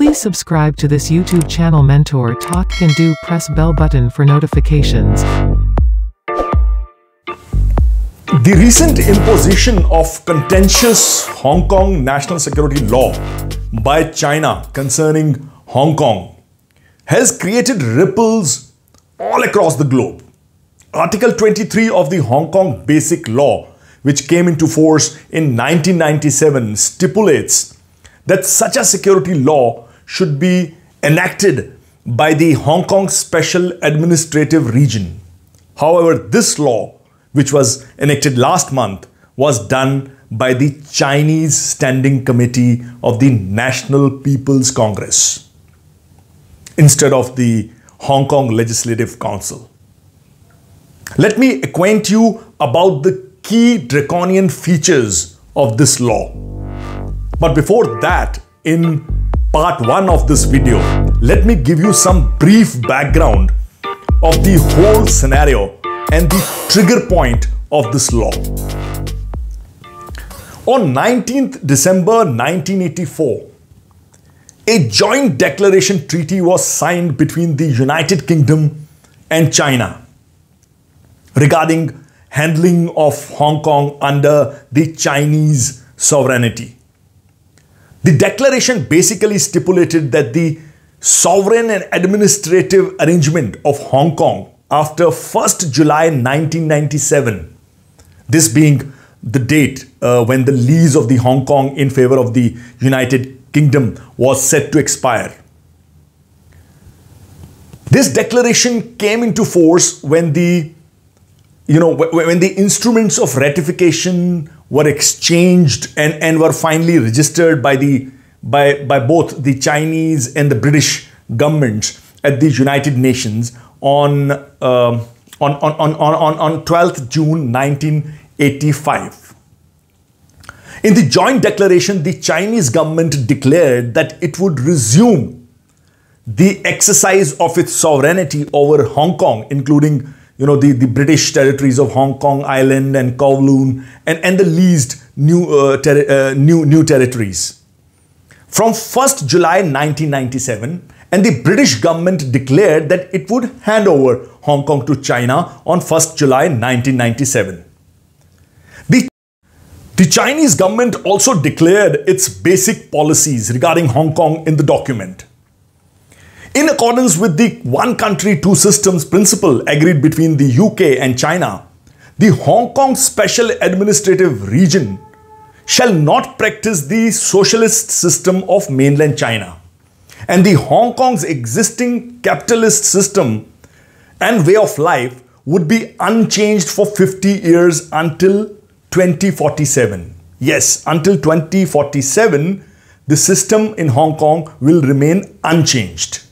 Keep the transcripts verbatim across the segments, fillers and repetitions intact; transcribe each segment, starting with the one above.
Please subscribe to this YouTube channel Mentor Talk and do press bell button for notifications. The recent imposition of contentious Hong Kong National Security Law by China concerning Hong Kong has created ripples all across the globe. Article twenty-three of the Hong Kong Basic Law, which came into force in nineteen ninety-seven, stipulates that such a security law should be enacted by the Hong Kong Special Administrative Region. However, this law, which was enacted last month, was done by the Chinese Standing Committee of the National People's Congress instead of the Hong Kong Legislative Council. Let me acquaint you about the key draconian features of this law. But before that, in part one of this video, let me give you some brief background of the whole scenario and the trigger point of this law. On nineteenth December nineteen eighty-four, a joint declaration treaty was signed between the United Kingdom and China regarding handling of Hong Kong under the Chinese sovereignty. The declaration basically stipulated that the sovereign and administrative arrangement of Hong Kong after first July nineteen ninety-seven, this being the date uh, when the lease of the Hong Kong in favor of the United Kingdom was set to expire. This declaration came into force when the, you know, when the instruments of ratification were exchanged and, and were finally registered by the by by both the Chinese and the British governments at the United Nations on uh, on on on on on twelfth June nineteen eighty-five. In the joint declaration, the Chinese government declared that it would resume the exercise of its sovereignty over Hong Kong, including, you know, the, the British territories of Hong Kong Island and Kowloon and, and the leased new, uh, ter uh, new, new territories. From first July nineteen ninety-seven, and the British government declared that it would hand over Hong Kong to China on first July nineteen ninety-seven. The, the Chinese government also declared its basic policies regarding Hong Kong in the document. In accordance with the one country, two systems principle agreed between the U K and China, the Hong Kong Special Administrative Region shall not practice the socialist system of mainland China and the Hong Kong's existing capitalist system and way of life would be unchanged for fifty years until twenty forty-seven. Yes, until twenty forty-seven, the system in Hong Kong will remain unchanged.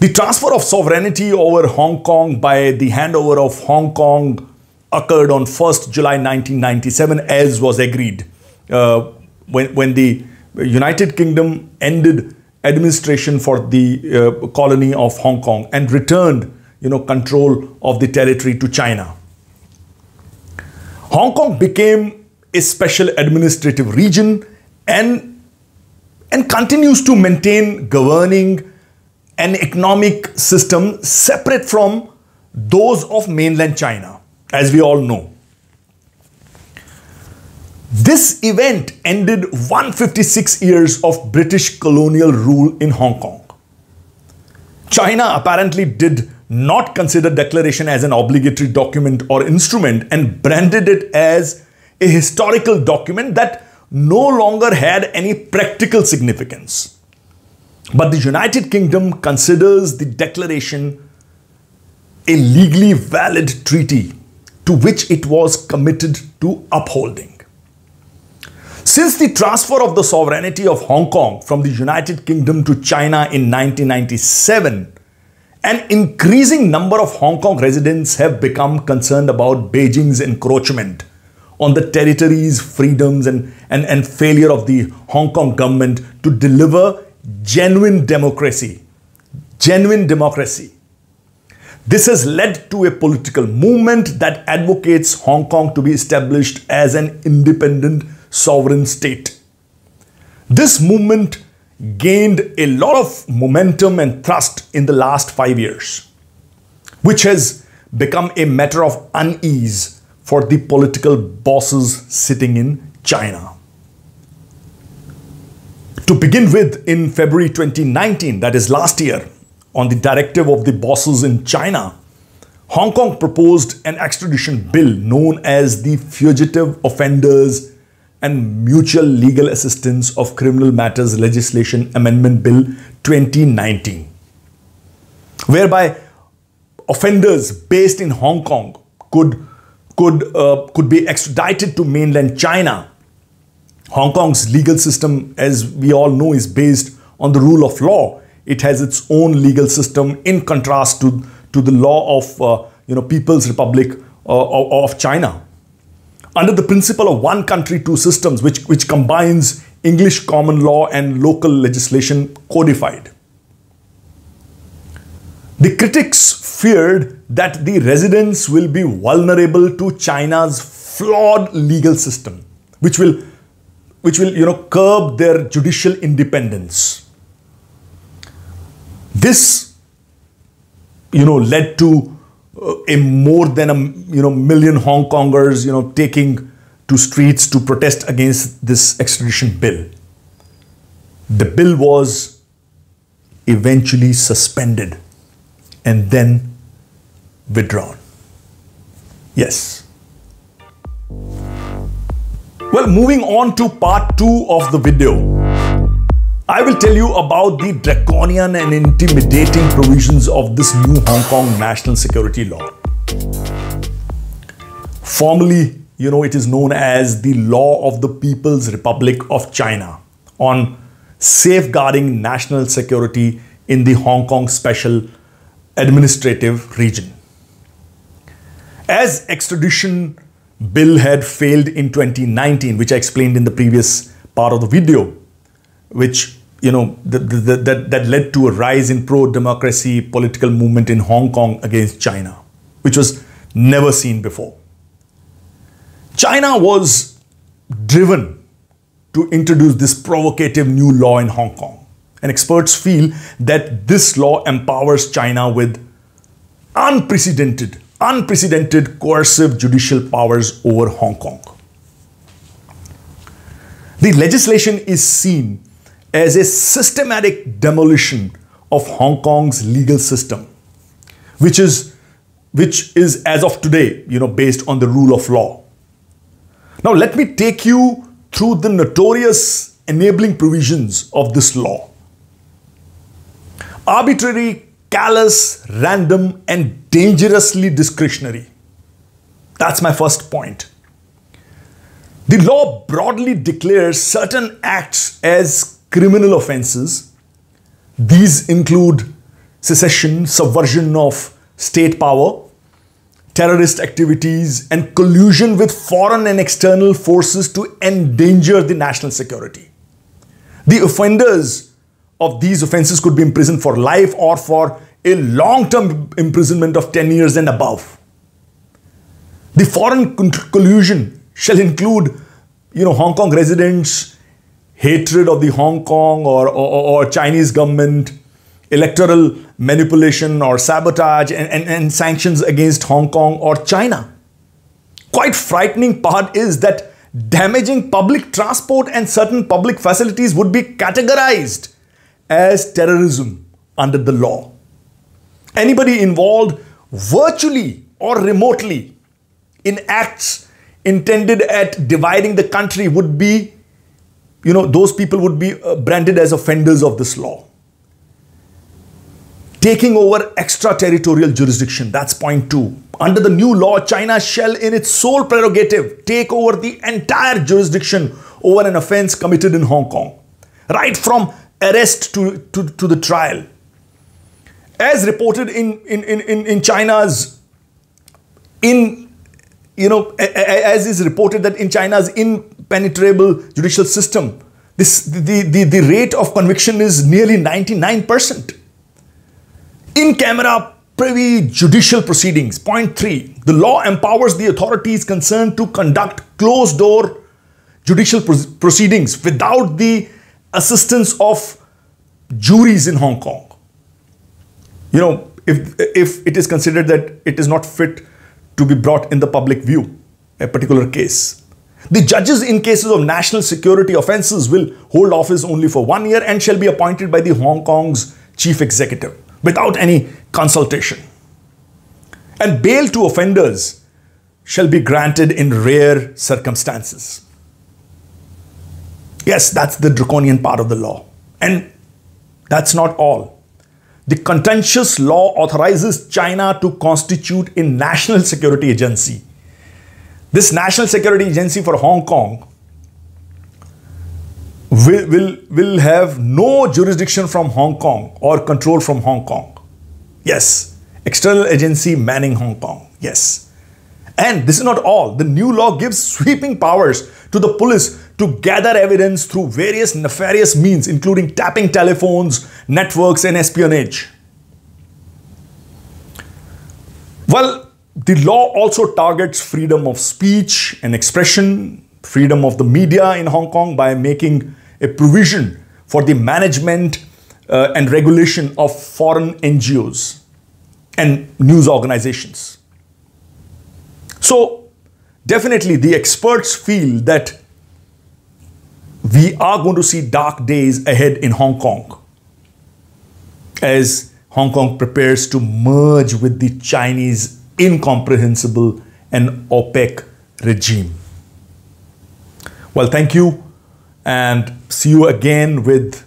The transfer of sovereignty over Hong Kong by the handover of Hong Kong occurred on first July nineteen ninety-seven, as was agreed uh, when, when the United Kingdom ended administration for the uh, colony of Hong Kong and returned, you know, control of the territory to China. Hong Kong became a special administrative region and, and continues to maintain governing an economic system separate from those of mainland China, as we all know. This event ended one hundred fifty-six years of British colonial rule in Hong Kong. China apparently did not consider declaration as an obligatory document or instrument and branded it as a historical document that no longer had any practical significance. But the United Kingdom considers the declaration a legally valid treaty to which it was committed to upholding. Since the transfer of the sovereignty of Hong Kong from the United Kingdom to China in nineteen ninety-seven, an increasing number of Hong Kong residents have become concerned about Beijing's encroachment on the territories, freedoms and, and, and failure of the Hong Kong government to deliver genuine democracy. Genuine democracy. This has led to a political movement that advocates Hong Kong to be established as an independent sovereign state. This movement gained a lot of momentum and thrust in the last five years, which has become a matter of unease for the political bosses sitting in China. To begin with, in February twenty nineteen, that is last year, on the directive of the bosses in China, Hong Kong proposed an extradition bill known as the Fugitive Offenders and Mutual Legal Assistance of Criminal Matters Legislation Amendment Bill twenty nineteen, whereby offenders based in Hong Kong could, could, uh, could be extradited to mainland China. Hong Kong's legal system, as we all know, is based on the rule of law. It has its own legal system in contrast to, to the law of uh, you know, People's Republic uh, of China. Under the principle of one country, two systems, which, which combines English common law and local legislation codified. The critics feared that the residents will be vulnerable to China's flawed legal system, which will which will you know, curb their judicial independence. This, you know, led to uh, a more than a you know, million Hong Kongers, you know, taking to streets to protest against this extradition bill. The bill was eventually suspended and then withdrawn. Yes. Well, moving on to part two of the video, I will tell you about the draconian and intimidating provisions of this new Hong Kong National Security Law. Formally, you know, it is known as the Law of the People's Republic of China on safeguarding national security in the Hong Kong Special Administrative Region. As extradition bill had failed in twenty nineteen, which I explained in the previous part of the video, which, you know, the, the, the, that, that led to a rise in pro-democracy political movement in Hong Kong against China, which was never seen before. China was driven to introduce this provocative new law in Hong Kong, and experts feel that this law empowers China with unprecedented Unprecedented coercive judicial powers over Hong Kong. The legislation is seen as a systematic demolition of Hong Kong's legal system, which is, which is as of today, you know, based on the rule of law. Now, let me take you through the notorious enabling provisions of this law. Arbitrary, callous, random, and dangerously discretionary. That's my first point. The law broadly declares certain acts as criminal offenses. These include secession, subversion of state power, terrorist activities, and collusion with foreign and external forces to endanger the national security. The offenders of these offenses could be imprisoned for life or for a long-term imprisonment of ten years and above. The foreign collusion shall include, you know, Hong Kong residents, hatred of the Hong Kong or, or, or Chinese government, electoral manipulation or sabotage, and, and, and sanctions against Hong Kong or China. Quite frightening part is that damaging public transport and certain public facilities would be categorized as terrorism under the law. Anybody involved virtually or remotely in acts intended at dividing the country would be, you know, those people would be branded as offenders of this law. Taking over extraterritorial jurisdiction, that's point two. Under the new law, China shall in its sole prerogative take over the entire jurisdiction over an offense committed in Hong Kong, right from arrest to, to, to the trial. As reported in, in, in, in China's, in, you know, as is reported that in China's impenetrable judicial system, this, the, the, the rate of conviction is nearly ninety-nine percent. In-camera privy judicial proceedings, point three, the law empowers the authorities concerned to conduct closed-door judicial proceedings without the assistance of juries in Hong Kong. You know, if, if it is considered that it is not fit to be brought in the public view, a particular case. The judges in cases of national security offences will hold office only for one year and shall be appointed by the Hong Kong's chief executive without any consultation. And bail to offenders shall be granted in rare circumstances. Yes, that's the draconian part of the law. And that's not all. The contentious law authorizes China to constitute a national security agency. This national security agency for Hong Kong will, will, will have no jurisdiction from Hong Kong or control from Hong Kong. Yes, external agency manning Hong Kong. Yes. And this is not all. The new law gives sweeping powers to the police to gather evidence through various nefarious means, including tapping telephones, networks, and espionage. Well, the law also targets freedom of speech and expression, freedom of the media in Hong Kong by making a provision for the management uh, and regulation of foreign N G Os and news organizations. So, definitely the experts feel that we are going to see dark days ahead in Hong Kong as Hong Kong prepares to merge with the Chinese incomprehensible and opaque regime. Well, thank you, and see you again with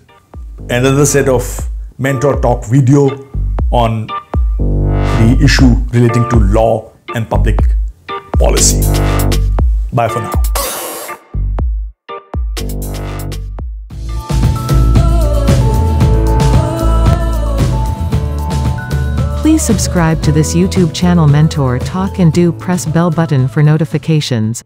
another set of Mentor Talk video on the issue relating to law and public policy. Bye for now. Please subscribe to this YouTube channel Mentor Talk and do press bell button for notifications.